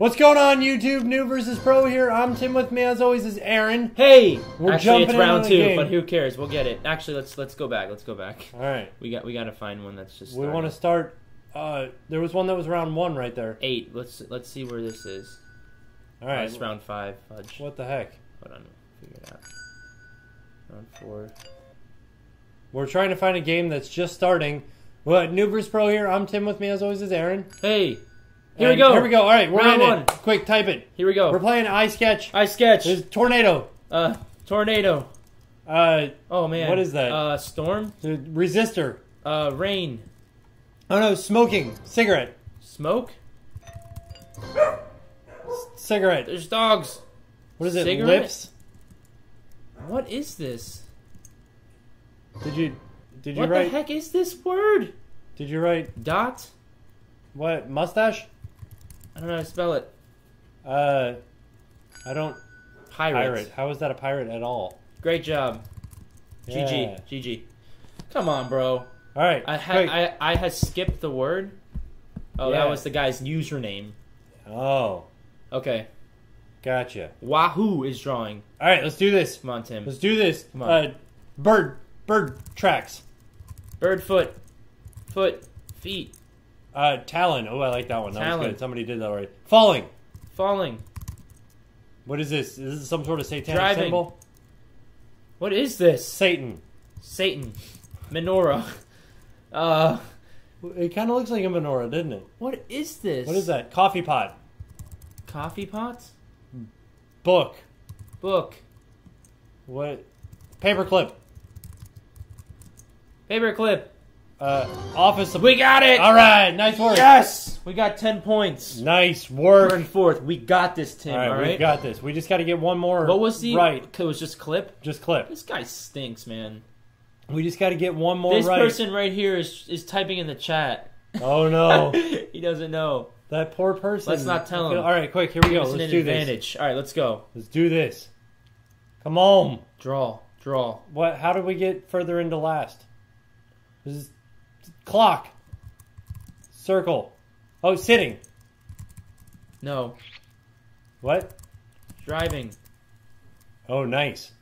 What's going on, YouTube? New versus Pro here. I'm Tim. With me, as always, is Aaron. Hey, we're jumping in on the game. Actually, it's round 2, but who cares? We'll get it. Actually, let's go back. Let's go back. All right, we gotta find one that's just. We want to start. There was one that was round 1 right there. 8. Let's see where this is. All right, it's round 5. Fudge. What the heck? Hold on, figure it out. Round 4. We're trying to find a game that's just starting. What, New versus Pro here. I'm Tim. With me, as always, is Aaron. Hey. Here we go. All right, we're in it. Quick, type it. Here we go. We're playing iSketch. iSketch. There's tornado. Tornado. Oh man. What is that? Storm. The resistor. Rain. Oh no, smoking. Cigarette. Smoke. Cigarette. There's dogs. What is it? Cigarette? Lips. What is this? Did you write? What the heck is this word? Did you write dot? What, mustache? I don't know how to spell it. I don't... Pirate. How is that a pirate at all? Great job. Yeah. GG. GG. Come on, bro. Alright. I had skipped the word. Oh, yeah. That was the guy's username. Oh. Okay. Gotcha. Wahoo is drawing. Alright, let's do this. Come on, Tim. Let's do this. Come on. Bird tracks. Bird foot. Foot. Feet. Talon. Oh, I like that one. That Talon. Was good. Somebody did that already. Falling. Falling. What is this? Is this some sort of satanic Driving. Symbol? What is this? Satan. Satan. Menorah. It kind of looks like a menorah, doesn't it? What is this? What is that? Coffee pot. Coffee pot? Book. Book. What? Paperclip. Paperclip. Office of... We got it! Alright, nice work. Yes! We got 10 points. Nice work. We're in 4th. We got this, Tim, alright? We got this. We just gotta get one more what was the... right. It was just clip? Just clip. This guy stinks, man. We just gotta get one more right. This person right here is typing in the chat. Oh, no. He doesn't know. That poor person. Let's not tell him. Alright, quick, here we go. Let's do this. Alright, let's go. Let's do this. Come on. Draw. Draw. What? How did we get further into last? This is... Clock. Circle. Oh, sitting. No. What? Driving. Oh, nice.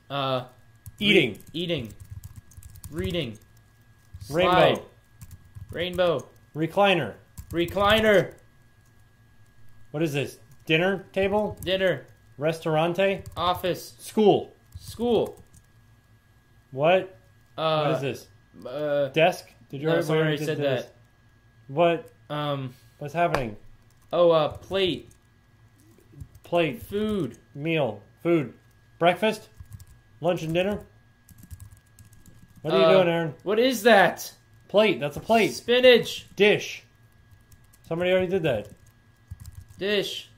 Eating. Eating. Reading. Slide. Rainbow. Rainbow. Recliner. Recliner. What is this? Dinner table? Dinner. Restaurante? Office. School. School. What? What is this? Desk? Did you already said this? That? What? What's happening? Oh, plate. Plate. Food. Meal. Food. Breakfast? Lunch and dinner? What are you doing, Aaron? What is that? Plate. That's a plate. Spinach. Dish. Somebody already did that. Dish.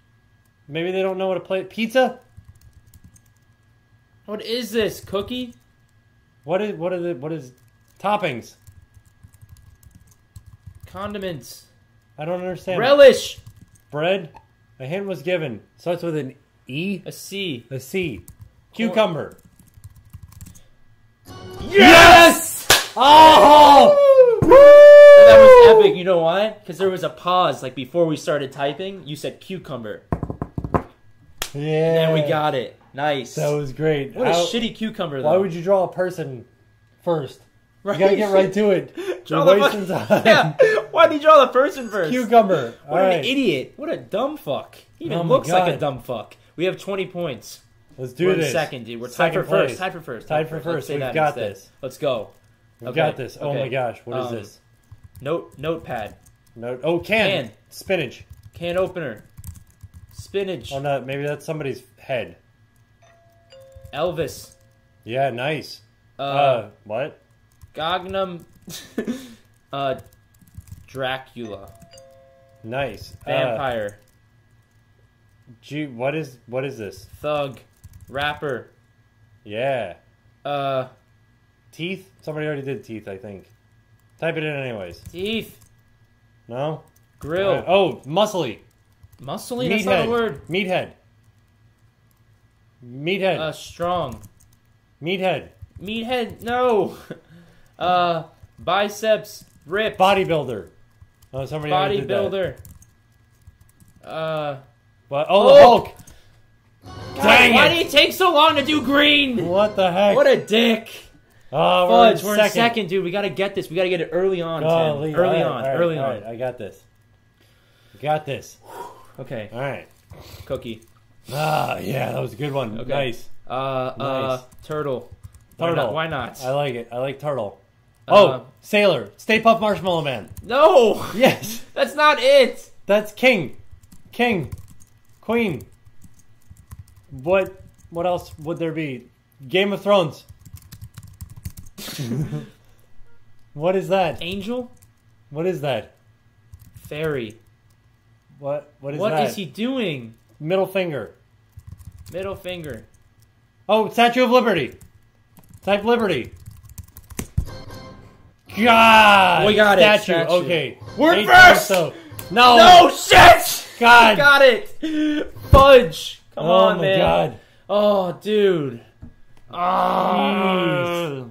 Maybe they don't know what a plate... Pizza? What is this? Cookie? What is... Toppings. Condiments. I don't understand. Relish. Bread. A hint was given. Starts with an E. A C. A C. Cucumber. Yes! Yes! Oh! Woo! That was epic. You know why? Because there was a pause. Like before we started typing, you said cucumber. Yeah. And then we got it. Nice. That was great. What a shitty cucumber, though. Why would you draw a person first? Right. You gotta get right to it. Draw the fucking... Yeah. Why did you draw the person first? Cucumber. What an idiot. What a dumb fuck. He even looks like a dumb fuck. We have 20 points. Let's do this. We're second, dude. We're tied for first. Tied for first. Tied for first. We've got this. Let's go. We've got this. Oh my gosh. What is this? Notepad. Note. Oh, can. Spinach. Can opener. Spinach. Oh no, maybe that's somebody's head. Elvis. Yeah, nice. What? Gognum. Dracula. Nice. Vampire. Gee, what is this? Thug. Rapper. Yeah. Teeth? Somebody already did teeth, I think. Type it in anyways. Teeth. No? Grill. Oh, muscly. Muscly? That's not a word. Meathead. Meathead. Strong. Meathead. Meathead, no. Biceps, rip. Bodybuilder. Oh, somebody already did that. But oh, the Hulk! God, dang it! Why did it take so long to do green? What the heck? What a dick! Oh, fudge, we're in second, dude. We gotta get this. We gotta get it early on, Tim. Early on. I got this. Okay. All right. Cookie. Ah, yeah, that was a good one. Okay. Nice. Turtle. Turtle. Why not? I like it. I like turtle. Oh, sailor. Stay Puft Marshmallow Man. No. Yes. That's not it. That's king. King. Queen. What else would there be? Game of Thrones. What is that? Angel? What is that? Fairy. What is that? What is he doing? Middle finger. Middle finger. Oh, Statue of Liberty. Type Liberty. God! We got it. Statue. Okay. We're in first! No! No, shit! God! We got it! Fudge! Come on, man. God. Oh, dude. Oh.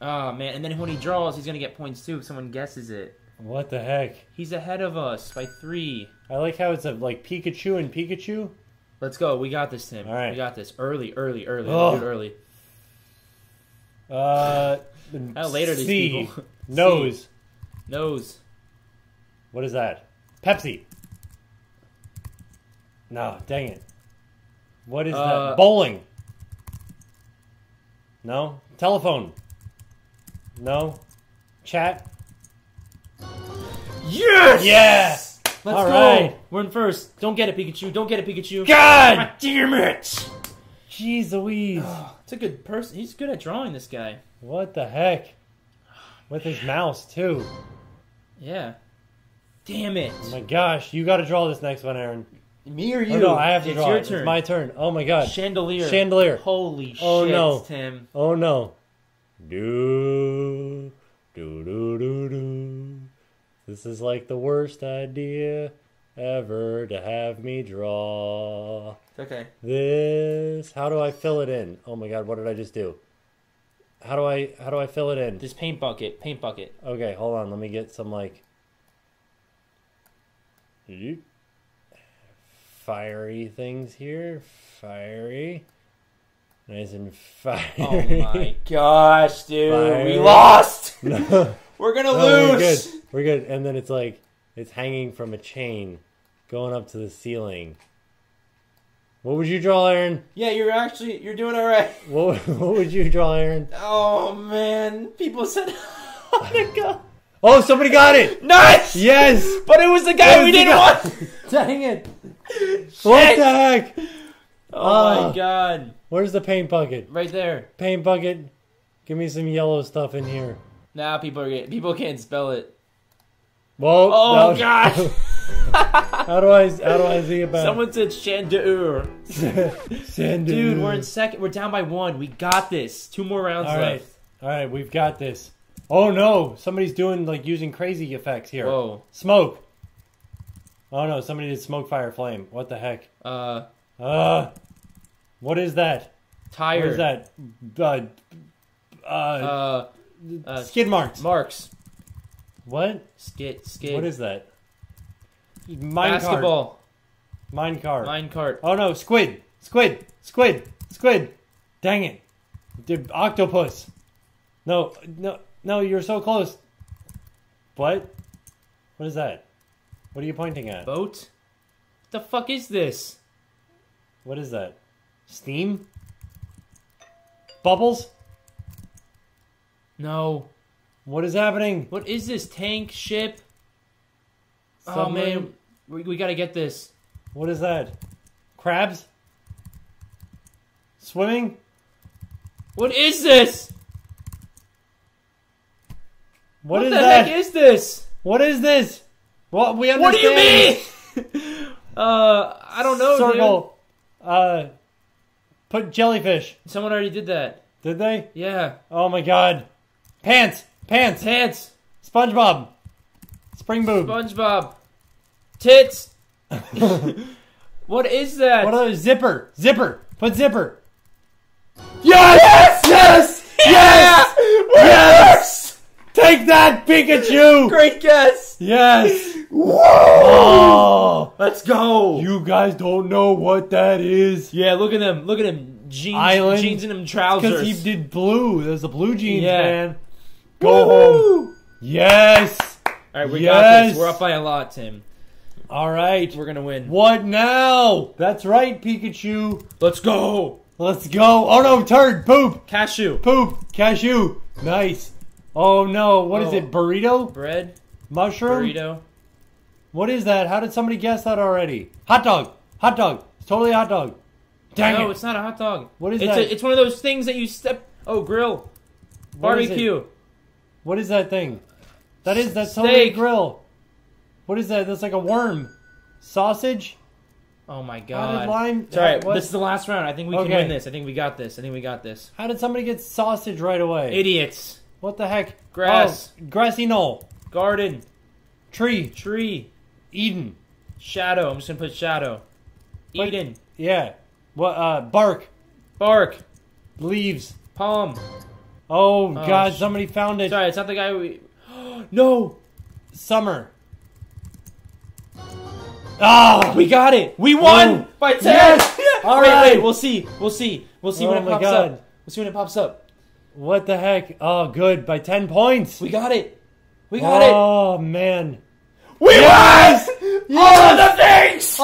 Oh, man. And then when he draws, he's going to get points, too, if someone guesses it. What the heck? He's ahead of us by 3. I like how it's like Pikachu and Pikachu. Let's go. We got this, Tim. All right. We got this. Early. Oh. Early. Later these people. Nose. C. Nose. What is that? Pepsi. No, dang it. What is that? Bowling. No. Telephone. No. Chat. Yes! Yes! Let's go! Right. We're in first. Don't get it, Pikachu. Don't get it, Pikachu. God damn it! Jeez Louise. It's a good person. He's good at drawing, this guy. What the heck? With his mouse, too. Yeah. Damn it. Oh my gosh. You gotta draw this next one, Aaron. Me or you? Oh, no, I have to draw. It's your turn. It's my turn. Oh my god. Chandelier. Chandelier. Holy shit, no. Tim. Oh no. Do, do, do, do, do. This is like the worst idea ever to have me draw. Okay. This. How do I fill it in? Oh my god! What did I just do? How do I fill it in? This paint bucket. Paint bucket. Okay, hold on. Let me get some like fiery things here. Fiery. Nice and fiery. Oh my gosh, dude! Fiery. We lost. No. We're gonna lose. We're good. And then it's like, it's hanging from a chain, going up to the ceiling. What would you draw, Aaron? Yeah, you're doing all right. What would you draw, Aaron? Oh man, people said Hanukkah. Oh, somebody got it. Nice. Yes. But it was the guy we didn't want. Dang it! Shit. What the heck? Oh my god. Where's the paint bucket? Right there. Paint bucket. Give me some yellow stuff in here. Nah, people can't spell it. Whoa! Oh no. God! How do I see about? Someone said chandelier. Dude, we're in second. We're down by 1. We got this. 2 more rounds left. All right, we've got this. Oh no! Somebody's doing using crazy effects here. Whoa! Smoke. Oh no! Somebody did smoke, fire, flame. What the heck? What is that? Tire. What is that? Skid marks. Marks. What? Skid. What is that? Mine Basketball. Cart. Mine cart. Mine cart. Oh no, squid. Squid. Dang it. Octopus. No, you're so close. What? What is that? What are you pointing at? Boat? What the fuck is this? What is that? Steam? Bubbles? No. What is happening? What is this? Tank? Ship? Submarine? Oh, man. We gotta get this. What is that? Crabs? Swimming? What is this? What the heck is this? What is this? What we understand? What do you mean? I don't know, Circle. Dude. Put jellyfish. Someone already did that. Did they? Yeah. Oh my god. Pants. SpongeBob. Spring boob. SpongeBob. Tits. What is that? What other zipper? Put zipper. Yes! Take that, Pikachu. Great guess. Yes. Whoa! Oh, let's Let's go. You guys don't know what that is. Yeah, look at him. Look at him. Jeans and him trousers. Because he did blue. There's the blue jeans, man. Go home. Yes. All right, we got this. We're up by a lot, Tim. All right. We're going to win. What now? That's right, Pikachu. Let's go. Let's go. Oh, no, turd. Poop. Cashew. Poop. Cashew. Nice. Oh, no. What is it? Burrito? Bread. Mushroom? Burrito. What is that? How did somebody guess that already? Hot dog. Hot dog. It's totally a hot dog. Dang it. No, it's not a hot dog. What is that? It's one of those things that you step... Oh, grill. Barbecue. What is that thing? That is... That's totally a grill. What is that? That's like a worm. Sausage? Oh, my God. Lime. All right. This is the last round. I think we can win this. I think we got this. I think we got this. How did somebody get sausage right away? Idiots. What the heck? Grass. Oh, grassy knoll. Garden. Tree. Tree. Eden. Shadow. I'm just going to put shadow. Eden. What? Yeah. What? Bark. Bark. Leaves. Palm. Oh, God. Somebody found it. Sorry. It's not the guy we... No. Summer. Oh, we got it. We won by 10. Yes. Yeah. All right. Wait, we'll see. We'll see. We'll see when it pops up. We'll see when it pops up. What the heck? Oh, good. By 10 points. We got it. We got it. Oh, man. We won! Yes. All of the things!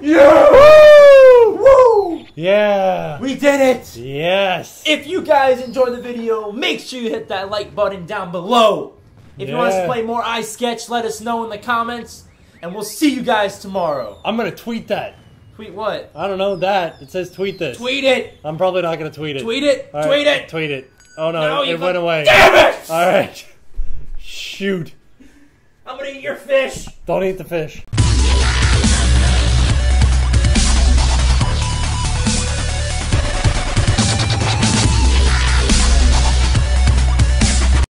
Oh. Yeah. Woo! Woo! Yeah. We did it. Yes. If you guys enjoyed the video, make sure you hit that like button down below. If you want us to play more iSketch, let us know in the comments. And we'll see you guys tomorrow. I'm going to tweet that. Tweet what? I don't know that. It says tweet this. Tweet it. I'm probably not going to tweet it. Tweet it. Right. Tweet it. Tweet it. Oh, no. It went away. Damn it. All right. Shoot. I'm going to eat your fish. Don't eat the fish.